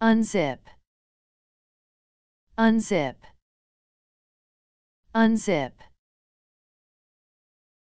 Unzip. Unzip. Unzip.